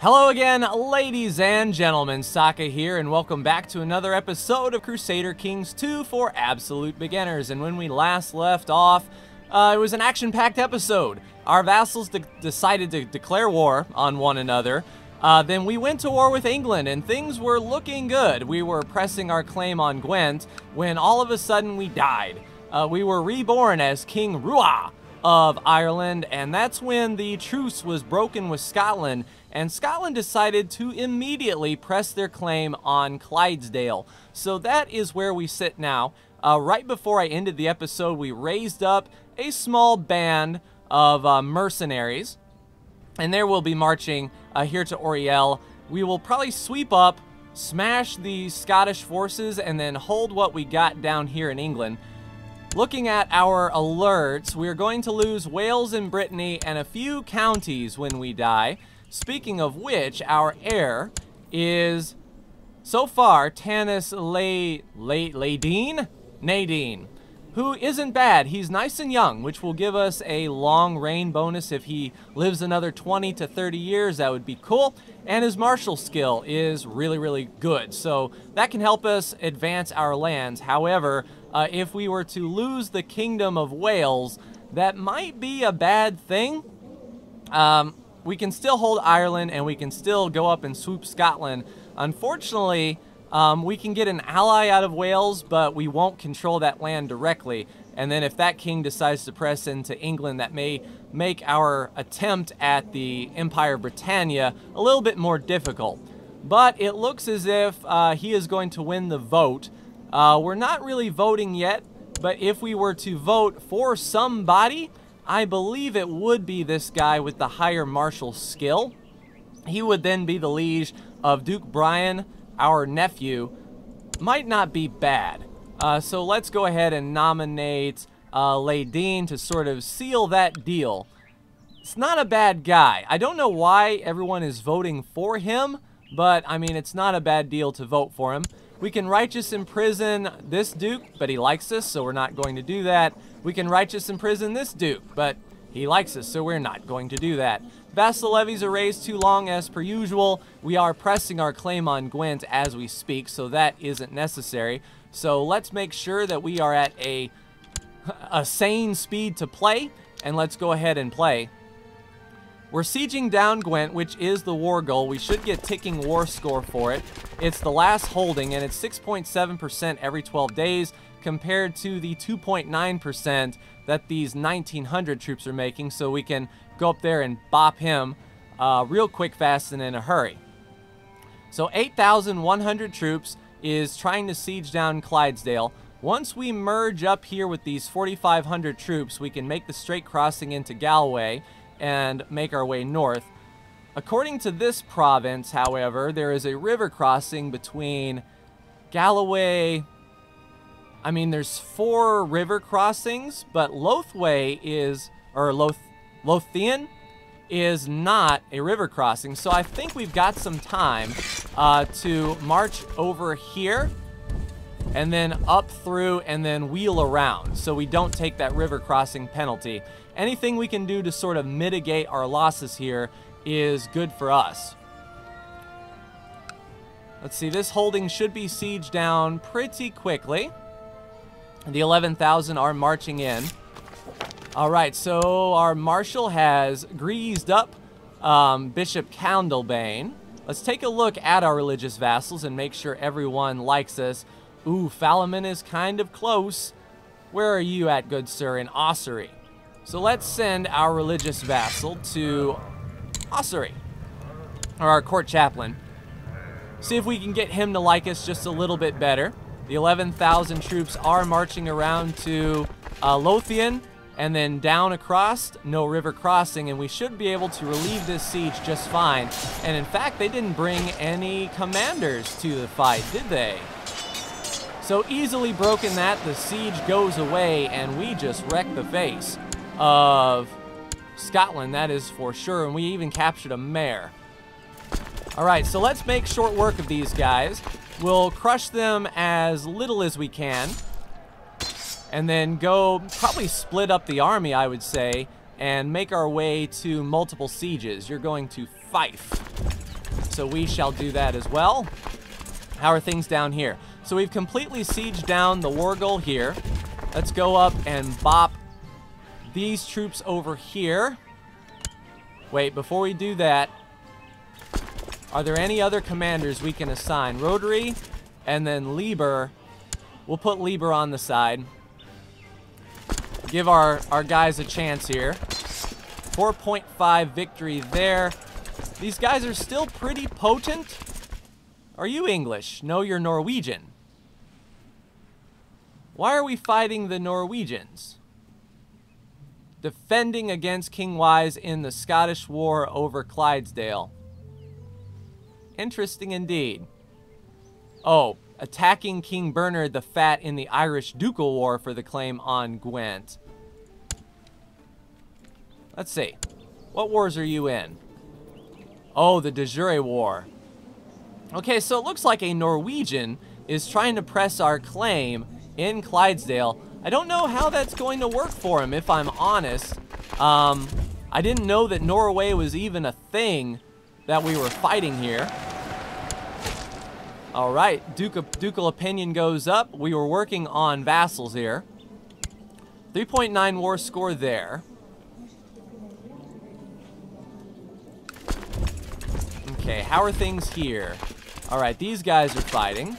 Hello again, ladies and gentlemen, Saka here, and welcome back to another episode of Crusader Kings 2 for absolute beginners. And when we last left off, it was an action-packed episode. Our vassals decided to declare war on one another. Then we went to war with England, and things were looking good. We were pressing our claim on Gwent when all of a sudden we died. We were reborn as King Rua of Ireland, and that's when the truce was broken with Scotland, and Scotland decided to immediately press their claim on Clydesdale. So that is where we sit now. Right before I ended the episode, we raised up a small band of mercenaries, and they will be marching here to Oriel. We will probably sweep up, smash the Scottish forces, and then hold what we got down here in England. Looking at our alerts, we're going to lose Wales and Brittany and a few counties when we die. Speaking of which, our heir is, so far, Tanis Laydine Nadine, who isn't bad. He's nice and young, which will give us a long reign bonus. If he lives another 20 to 30 years, that would be cool. And his martial skill is really, really good, so that can help us advance our lands. However, if we were to lose the Kingdom of Wales, that might be a bad thing. We can still hold Ireland, and we can still go up and swoop Scotland. Unfortunately, we can get an ally out of Wales, but we won't control that land directly. And then if that king decides to press into England, that may make our attempt at the Empire Britannia a little bit more difficult. But it looks as if he is going to win the vote. We're not really voting yet, but if we were to vote for somebody, I believe it would be this guy with the higher martial skill. He would then be the liege of Duke Bryan, our nephew. Might not be bad. So let's go ahead and nominate Leydin to sort of seal that deal. It's not a bad guy. I don't know why everyone is voting for him, but I mean, it's not a bad deal to vote for him. We can righteous imprison this duke, but he likes us, so we're not going to do that. We can righteous imprison this duke, but he likes us, so we're not going to do that. Vassal levies are raised too long as per usual. We are pressing our claim on Gwent as we speak, so that isn't necessary. So let's make sure that we are at a sane speed to play, and let's go ahead and play. We're sieging down Gwent, which is the war goal. We should get ticking war score for it. It's the last holding, and it's 6.7% every 12 days compared to the 2.9% that these 1,900 troops are making, so we can go up there and bop him real quick, fast, and in a hurry. So 8,100 troops is trying to siege down Clydesdale. Once we merge up here with these 4,500 troops, we can make the straight crossing into Galloway and make our way north. According to this province, however, there is a river crossing between Galloway. I mean, there's 4 river crossings, but Lothway is, or Lothian is not a river crossing. So I think we've got some time to march over here and then up through and then wheel around, so we don't take that river crossing penalty. Anything we can do to sort of mitigate our losses here is good for us. Let's see, this holding should be sieged down pretty quickly. The 11,000 are marching in. All right, so our marshal has greased up Bishop Candlebane. Let's take a look at our religious vassals and make sure everyone likes us. Ooh, Falamon is kind of close. Where are you at, good sir? In Ossory. So let's send our religious vassal to Ossory, or our court chaplain. See if we can get him to like us just a little bit better. The 11,000 troops are marching around to Lothian and then down across, no river crossing, and we should be able to relieve this siege just fine. And in fact, they didn't bring any commanders to the fight, did they? So easily broken that, the siege goes away, and we just wreck the face of Scotland, that is for sure, and we even captured a mayor. All right, so let's make short work of these guys. We'll crush them as little as we can, and then go probably split up the army, I would say, and make our way to multiple sieges. You're going to Fife. so we shall do that as well. How are things down here? So we've completely sieged down the Wargul here. Let's go up and bop these troops over here. Wait, before we do that, are there any other commanders we can assign? Rotary and then Lieber. We'll put Lieber on the side. Give our guys a chance here. 4.5 victory there. These guys are still pretty potent. Are you English? No, you're Norwegian. Why are we fighting the Norwegians? Defending against King Wise in the Scottish War over Clydesdale. Interesting indeed. Oh, attacking King Bernard the Fat in the Irish Ducal War for the claim on Gwent. Let's see. What wars are you in? Oh, the De Jure War. Okay, so it looks like a Norwegian is trying to press our claim in Clydesdale. I don't know how that's going to work for him, if I'm honest. I didn't know that Norway was even a thing that we were fighting here. All right, ducal opinion goes up. We were working on vassals here. 3.9 war score there. Okay, how are things here? All right, these guys are fighting.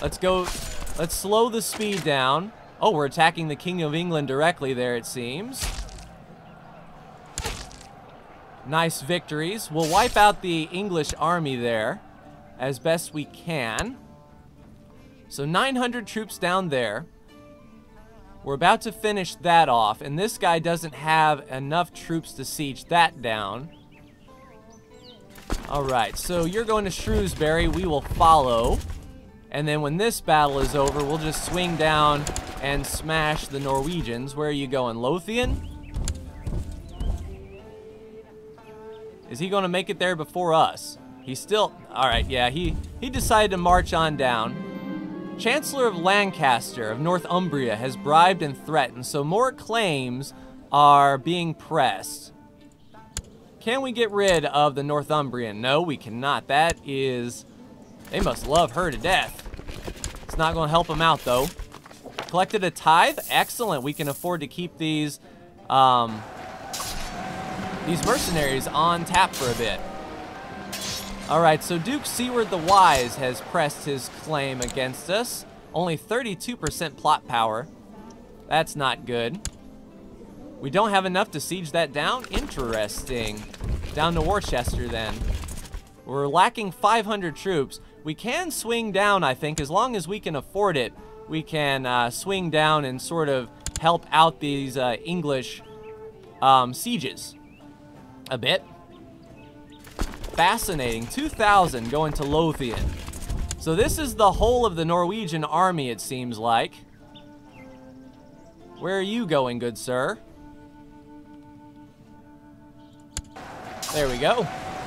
Let's go, let's slow the speed down. Oh, we're attacking the King of England directly there, it seems. Nice victories. We'll wipe out the English army there as best we can. So 900 troops down there. We're about to finish that off, and this guy doesn't have enough troops to siege that down. All right, so you're going to Shrewsbury. We will follow. And then when this battle is over, we'll just swing down and smash the Norwegians. Where are you going, Lothian? Is he going to make it there before us? He's still... All right, yeah, he decided to march on down. Chancellor of Lancaster of Northumbria has bribed and threatened, so more claims are being pressed. Can we get rid of the Northumbrian? No, we cannot. That is... They must love her to death. It's not going to help them out, though. Collected a tithe? Excellent. We can afford to keep these mercenaries on tap for a bit. All right, so Duke Seward the Wise has pressed his claim against us. Only 32% plot power. That's not good. We don't have enough to siege that down? Interesting. Down to Worcester, then. We're lacking 500 troops. We can swing down, I think, as long as we can afford it. We can swing down and sort of help out these English sieges a bit. Fascinating. 2,000 going to Lothian. So this is the whole of the Norwegian army, it seems like. Where are you going, good sir? There we go.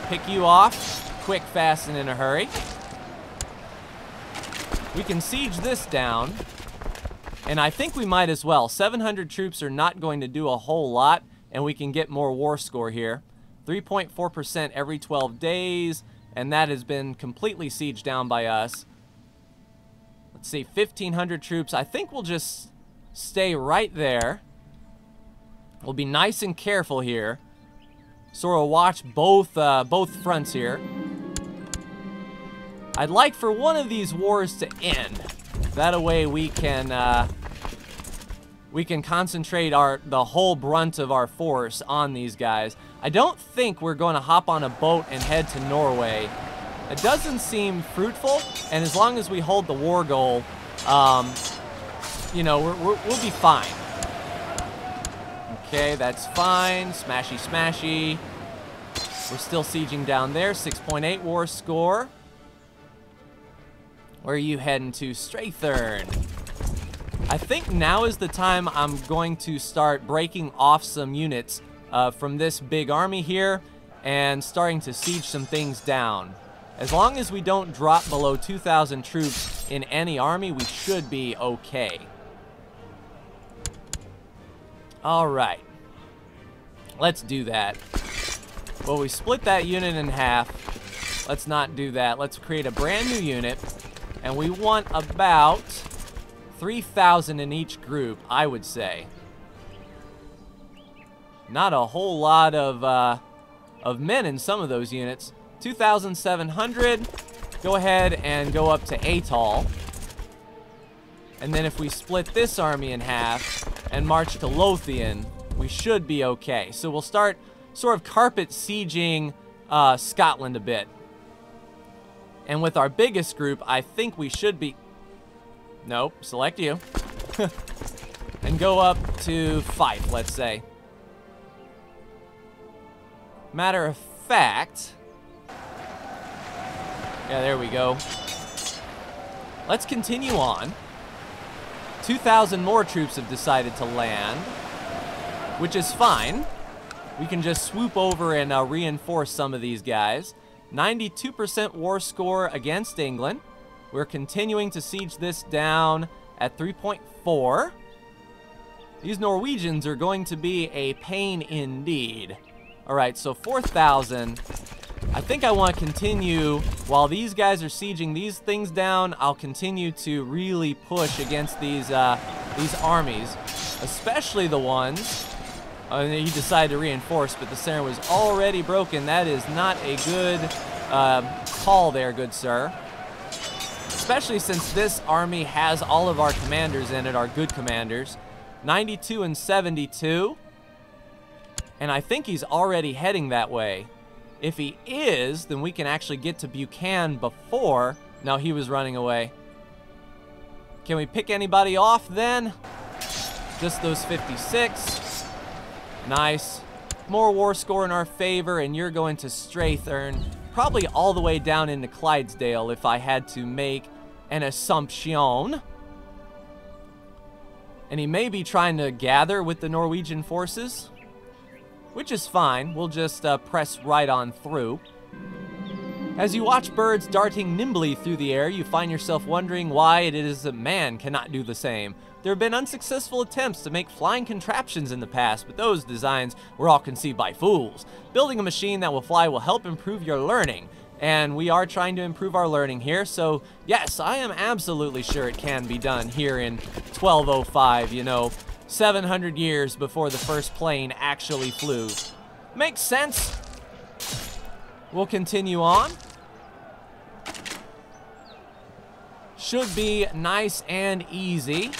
Pick you off. Quick, fast, and in a hurry. We can siege this down. And I think we might as well. 700 troops are not going to do a whole lot. And we can get more war score here. 3.4% every 12 days. And that has been completely sieged down by us. Let's see. 1,500 troops. I think we'll just stay right there. We'll be nice and careful here. So we'll watch both fronts here. I'd like for one of these wars to end. That way we can concentrate the whole brunt of our force on these guys. I don't think we're going to hop on a boat and head to Norway. It doesn't seem fruitful, and as long as we hold the war goal, you know, we'll be fine. Okay, that's fine. Smashy, smashy. We're still sieging down there. 6.8 war score. Where are you heading to? Strathern. I think now is the time I'm going to start breaking off some units from this big army here and starting to siege some things down. As long as we don't drop below 2,000 troops in any army, we should be okay. All right, let's do that. Well, we split that unit in half. Let's not do that. Let's create a brand new unit. And we want about 3,000 in each group, I would say. Not a whole lot of men in some of those units. 2,700. Go ahead and go up to Atoll. And then if we split this army in half and march to Lothian, we should be okay. So we'll start sort of carpet sieging Scotland a bit. And with our biggest group, I think we should be... Nope, select you. And go up to Fife, let's say. Matter of fact... Yeah, there we go. Let's continue on. 2,000 more troops have decided to land, which is fine. We can just swoop over and reinforce some of these guys. 92% war score against England. We're continuing to siege this down at 3.4. These Norwegians are going to be a pain indeed. All right, so 4,000. I think I want to continue, while these guys are sieging these things down, I'll continue to really push against these armies, especially the ones, he decided to reinforce, but the center was already broken. That is not a good call there, good sir. Especially since this army has all of our commanders in it, our good commanders. 92 and 72, and I think he's already heading that way. If he is, then we can actually get to Buchan before... No, he was running away. Can we pick anybody off then? Just those 56. Nice. More war score in our favor, and you're going to Strathern. Probably all the way down into Clydesdale if I had to make an assumption. And he may be trying to gather with the Norwegian forces, which is fine. We'll just press right on through. As you watch birds darting nimbly through the air, you find yourself wondering why it is that man cannot do the same. There have been unsuccessful attempts to make flying contraptions in the past, but those designs were all conceived by fools. Building a machine that will fly will help improve your learning, and we are trying to improve our learning here, so yes, I am absolutely sure it can be done here in 1205, you know. 700 years before the first plane actually flew. Makes sense. We'll continue on. Should be nice and easy.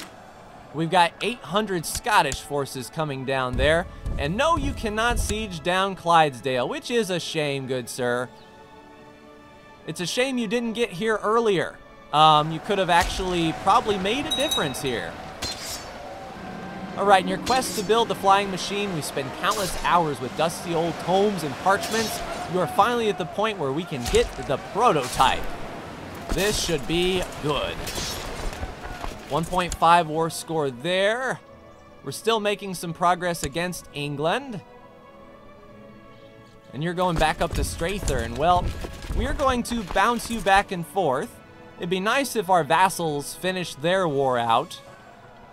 We've got 800 Scottish forces coming down there. And no, you cannot siege down Clydesdale, which is a shame, good sir. It's a shame you didn't get here earlier. You could have actually probably made a difference here. Alright, in your quest to build the flying machine, we spend countless hours with dusty old tomes and parchments. You are finally at the point where we can get the prototype. This should be good. 1.5 war score there. We're still making some progress against England. And you're going back up to Strathern. Well, we're going to bounce you back and forth. It'd be nice if our vassals finished their war out.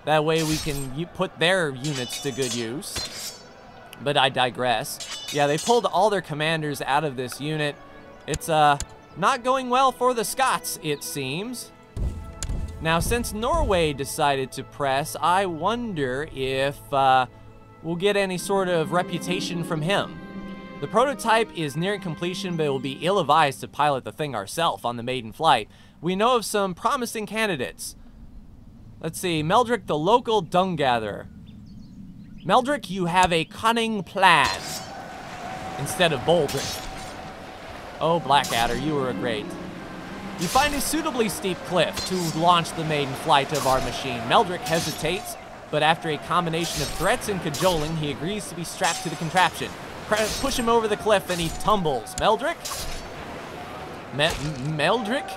That way we can put their units to good use. But I digress. Yeah, they pulled all their commanders out of this unit. It's not going well for the Scots, it seems. Now, since Norway decided to press, I wonder if we'll get any sort of reputation from him. The prototype is nearing completion, but it will be ill-advised to pilot the thing ourselves on the maiden flight. We know of some promising candidates. Let's see, Meldrick, the local dung-gatherer. Meldrick, you have a cunning plan. Instead of Boldrick. Oh, Blackadder, you were a great. You find a suitably steep cliff to launch the maiden flight of our machine. Meldrick hesitates, but after a combination of threats and cajoling, he agrees to be strapped to the contraption. Push him over the cliff and he tumbles. Meldrick? Meldrick?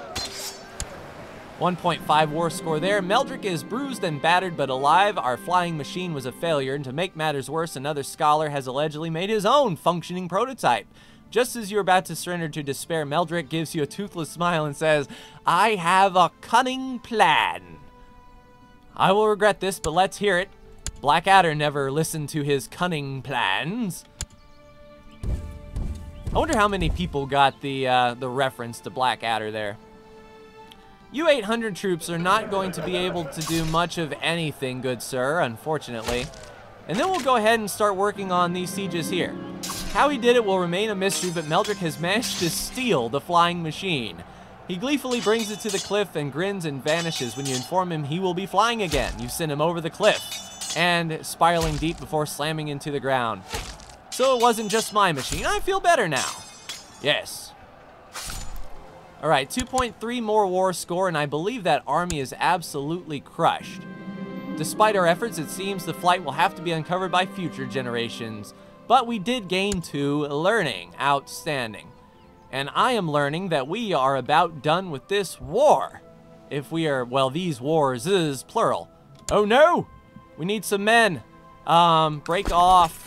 1.5 war score there. Meldrick is bruised and battered but alive. Our flying machine was a failure, and to make matters worse, another scholar has allegedly made his own functioning prototype. Just as you're about to surrender to despair, Meldrick gives you a toothless smile and says, "I have a cunning plan." I will regret this, but let's hear it. Blackadder never listened to his cunning plans. I wonder how many people got the reference to Blackadder there. You 800 troops are not going to be able to do much of anything, good sir, unfortunately. And then we'll go ahead and start working on these sieges here. How he did it will remain a mystery, but Meldrick has managed to steal the flying machine. He gleefully brings it to the cliff and grins and vanishes when you inform him he will be flying again. You send him over the cliff and spiraling deep before slamming into the ground. So it wasn't just my machine. I feel better now. Yes. All right, 2.3 more war score, and I believe that army is absolutely crushed. Despite our efforts, it seems the flight will have to be uncovered by future generations. But we did gain 2 learning. Outstanding. And I am learning that we are about done with this war. If we are, well, these wars is plural. Oh no! We need some men. Break off.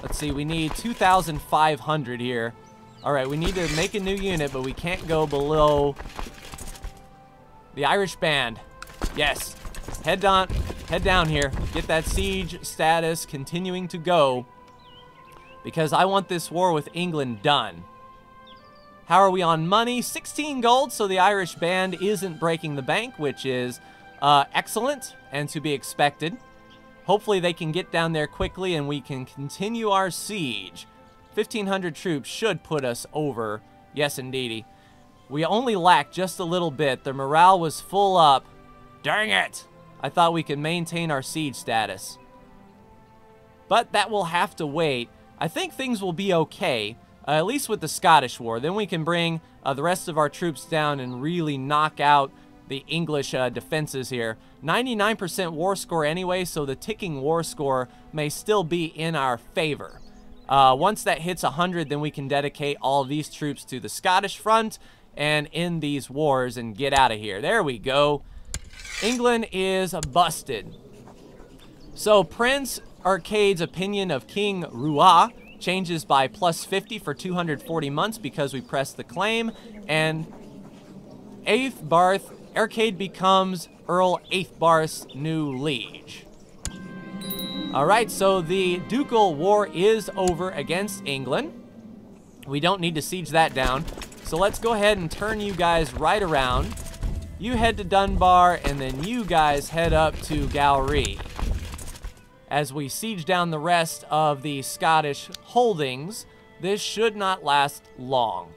Let's see, we need 2,500 here. All right, we need to make a new unit, but we can't go below the Irish band. Yes, head down here. Get that siege status continuing to go, because I want this war with England done. How are we on money? 16 gold, so the Irish band isn't breaking the bank, which is excellent and to be expected. Hopefully they can get down there quickly and we can continue our siege. 1,500 troops should put us over. Yes, indeedy. We only lacked just a little bit. Their morale was full up. Dang it! I thought we could maintain our siege status. But that will have to wait. I think things will be okay, at least with the Scottish War. Then we can bring the rest of our troops down and really knock out the English defenses here. 99% war score anyway, so the ticking war score may still be in our favor. Once that hits 100, then we can dedicate all these troops to the Scottish front and end these wars and get out of here. There we go. England is busted. So Prince Arcade's opinion of King Rua changes by +50 for 240 months because we press the claim, and Aethbarth Arcade becomes Earl Aethbarth's new liege. Alright, so the ducal war is over against England. We don't need to siege that down. So let's go ahead and turn you guys right around. You head to Dunbar, and then you guys head up to Gowrie, as we siege down the rest of the Scottish holdings. This should not last long.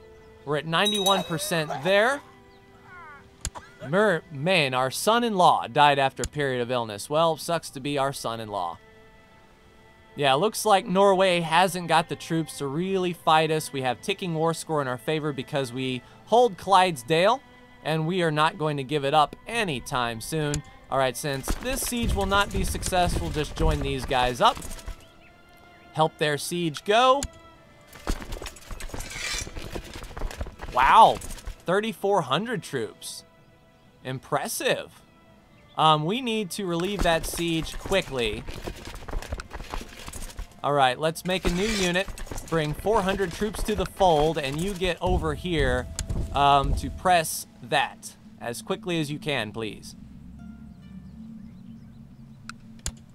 We're at 91% there. Man, our son-in-law died after a period of illness. Well, sucks to be our son-in-law. Yeah, looks like Norway hasn't got the troops to really fight us. We have ticking war score in our favor because we hold Clydesdale, and we are not going to give it up anytime soon. All right, since this siege will not be successful, just join these guys up. Help their siege go. Wow, 3,400 troops. Impressive. We need to relieve that siege quickly. All right, let's make a new unit. Bring 400 troops to the fold, and you get over here to press that as quickly as you can, please.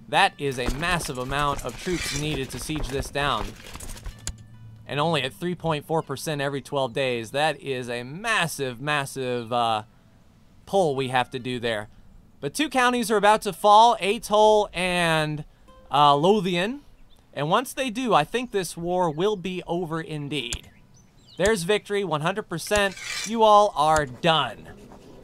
That is a massive amount of troops needed to siege this down. And only at 3.4% every 12 days. That is a massive, massive pull we have to do there. But 2 counties are about to fall, Atoll and Lothian. And once they do, I think this war will be over indeed. There's victory, 100%. You all are done.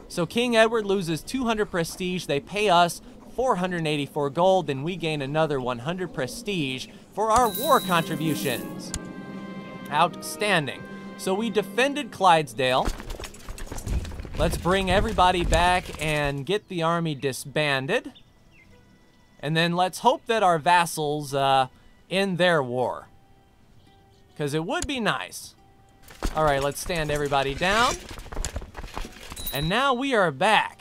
So King Edward loses 200 prestige. They pay us 484 gold, then we gain another 100 prestige for our war contributions. Outstanding. So we defended Clydesdale. Let's bring everybody back and get the army disbanded. And then let's hope that our vassals end their war, because it would be nice. All right, let's stand everybody down. And now we are back.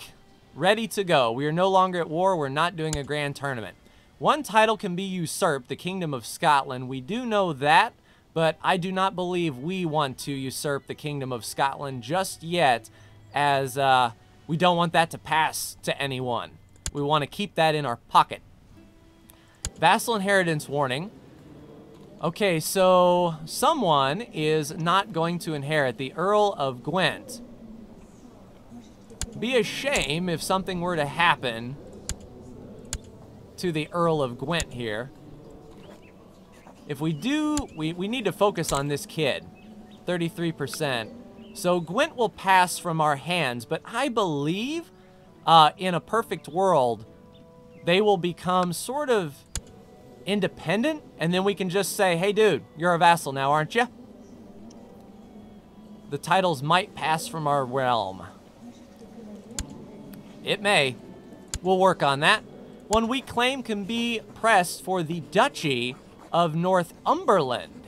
Ready to go. We are no longer at war. We're not doing a grand tournament. One title can be usurped, the Kingdom of Scotland. We do know that, but I do not believe we want to usurp the Kingdom of Scotland just yet, as we don't want that to pass to anyone. We want to keep that in our pocket. Vassal inheritance warning. Okay, so someone is not going to inherit the Earl of Gwent. Be a shame if something were to happen to the Earl of Gwent here. If we do, we need to focus on this kid. 33%. So Gwent will pass from our hands, but I believe in a perfect world, they will become sort of independent, and then we can just say, hey dude, you're a vassal now, aren't you? The titles might pass from our realm. It may. We'll work on that. One weak claim can be pressed for the Duchy of Northumberland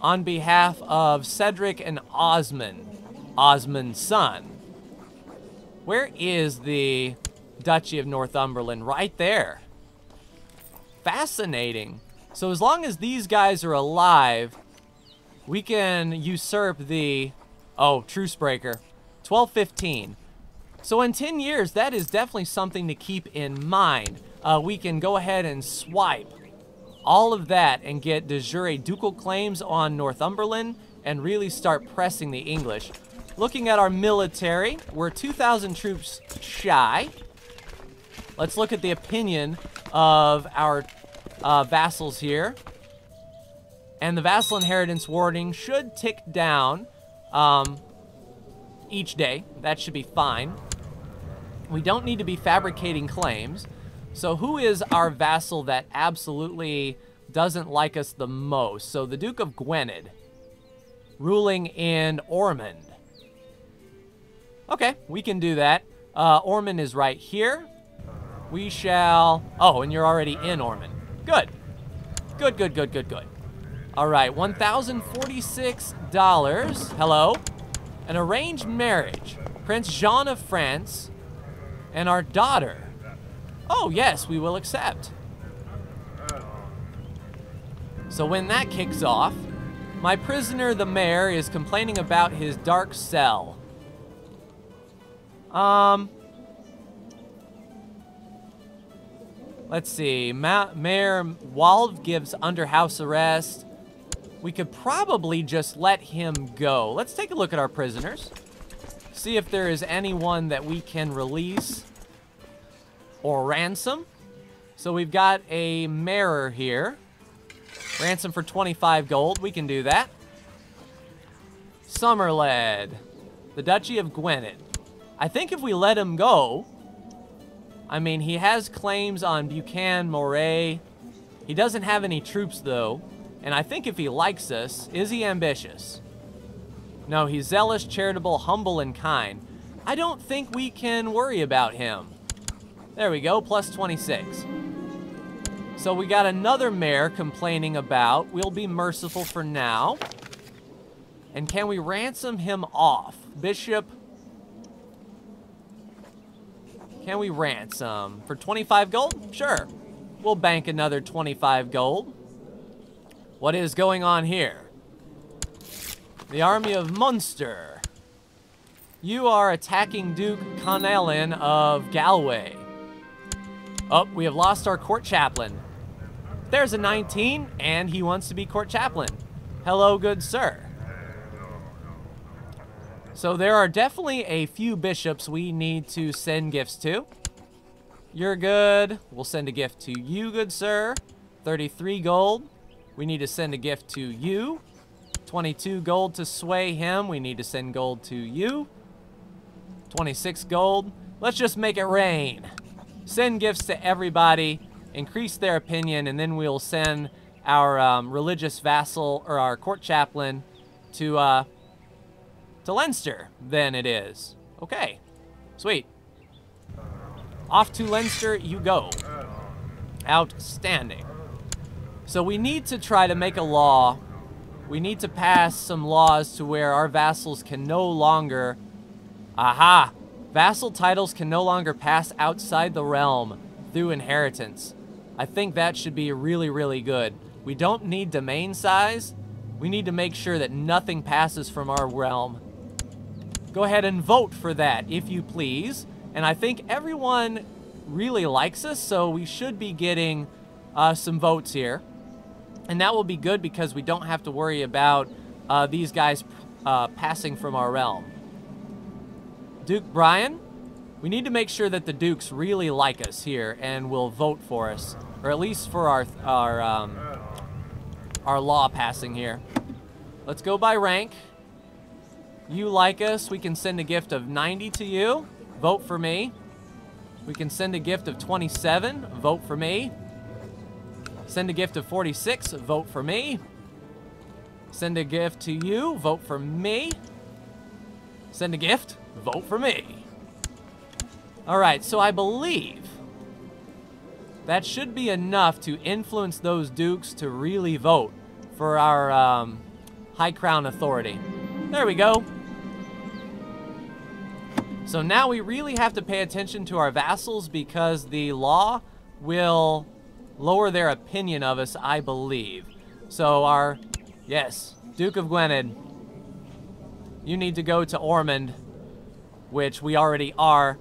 on behalf of Cedric and Osmond, Osmond's son. Where is the Duchy of Northumberland? Right there. Fascinating. So as long as these guys are alive, we can usurp the... Oh, truce breaker. 1215. So in 10 years, that is definitely something to keep in mind. We can go ahead and swipe all of that and get de jure ducal claims on Northumberland and really start pressing the English. Looking at our military, we're 2,000 troops shy. Let's look at the opinion of our vassals here. And the vassal inheritance warning should tick down each day. That should be fine. We don't need to be fabricating claims. So who is our vassal that absolutely doesn't like us the most? So the Duke of Gwynedd, ruling in Ormond. Okay, we can do that. Ormond is right here. We shall... Oh, and you're already in Ormond. Good. Good, good, good, good, good. All right, $1,046. Hello. An arranged marriage. Prince Jean of France and our daughter. Oh, yes, we will accept. So when that kicks off, my prisoner, the mayor, is complaining about his dark cell. Let's see, Mayor Wald gives under house arrest. We could probably just let him go. Let's take a look at our prisoners. See if there is anyone that we can release or ransom. So we've got a mayor here. Ransom for 25 gold, we can do that. Summerled, the Duchy of Gwynedd. I think if we let him go, I mean, he has claims on Buchan, Moray. He doesn't have any troops, though. And I think if he likes us, is he ambitious? No, he's zealous, charitable, humble, and kind. I don't think we can worry about him. There we go, plus 26. So we got another mayor complaining about, we'll be merciful for now. And can we ransom him off? Bishop... Can we ransom for 25 gold? Sure. We'll bank another 25 gold. What is going on here? The army of Munster. You are attacking Duke Conalin of Galloway. Oh, we have lost our court chaplain. There's a 19, and he wants to be court chaplain. Hello, good sir. So there are definitely a few bishops we need to send gifts to. You're good. We'll send a gift to you, good sir. 33 gold. We need to send a gift to you. 22 gold to sway him. We need to send gold to you. 26 gold. Let's just make it rain. Send gifts to everybody. Increase their opinion. And then we'll send our religious vassal or our court chaplain to Leinster, then it is. Okay, sweet. Off to Leinster you go. Outstanding. So we need to try to make a law. We need to pass some laws to where our vassals can no longer... Aha! Vassal titles can no longer pass outside the realm through inheritance. I think that should be really, really good. We don't need domain size. We need to make sure that nothing passes from our realm. Go ahead and vote for that, if you please. And I think everyone really likes us, so we should be getting some votes here. And that will be good because we don't have to worry about these guys passing from our realm. Duke Bryan, we need to make sure that the dukes really like us here and will vote for us, or at least for our law passing here. Let's go by rank. You like us, we can send a gift of 90 to you. Vote for me. We can send a gift of 27. Vote for me. Send a gift of 46. Vote for me. Send a gift to you. Vote for me. Send a gift. Vote for me. All right, so I believe that should be enough to influence those dukes to really vote for our High Crown authority. There we go. So now we really have to pay attention to our vassals because the law will lower their opinion of us, I believe. So our, yes, Duke of Gwynedd, you need to go to Ormond, which we already are.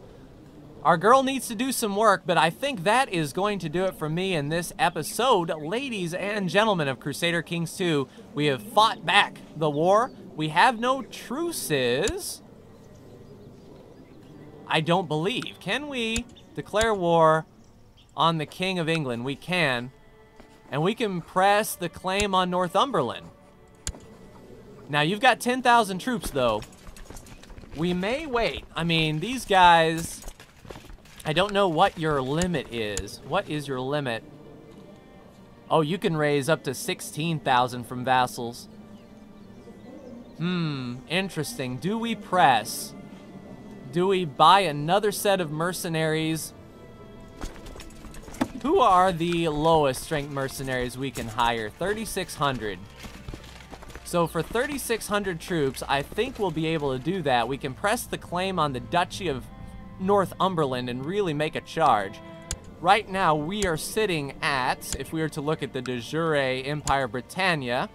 Our girl needs to do some work, but I think that is going to do it for me in this episode. Ladies and gentlemen of Crusader Kings 2, we have fought back the war. We have no truces. I don't believe. Can we declare war on the King of England? We can. And we can press the claim on Northumberland. Now, you've got 10,000 troops, though. We may wait. I mean, these guys, I don't know what your limit is. What is your limit? Oh, you can raise up to 16,000 from vassals. Hmm, interesting. Do we press? Do we buy another set of mercenaries? Who are the lowest strength mercenaries we can hire? 3,600. So for 3,600 troops, I think we'll be able to do that. We can press the claim on the Duchy of Northumberland and really make a charge. Right now, we are sitting at, if we were to look at the De Jure Empire Britannia,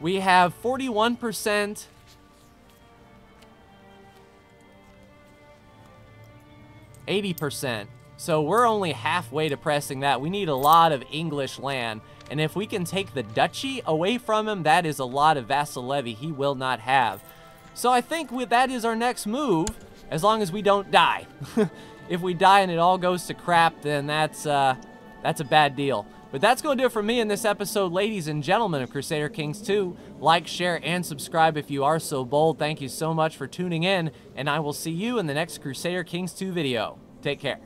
we have 41%... ...80%. So we're only halfway to pressing that. We need a lot of English land. And if we can take the duchy away from him, that is a lot of vassal levy he will not have. So I think that is our next move, as long as we don't die. If we die and it all goes to crap, then that's a bad deal. But that's going to do it for me in this episode, ladies and gentlemen of Crusader Kings 2. Like, share, and subscribe if you are so bold. Thank you so much for tuning in, and I will see you in the next Crusader Kings 2 video. Take care.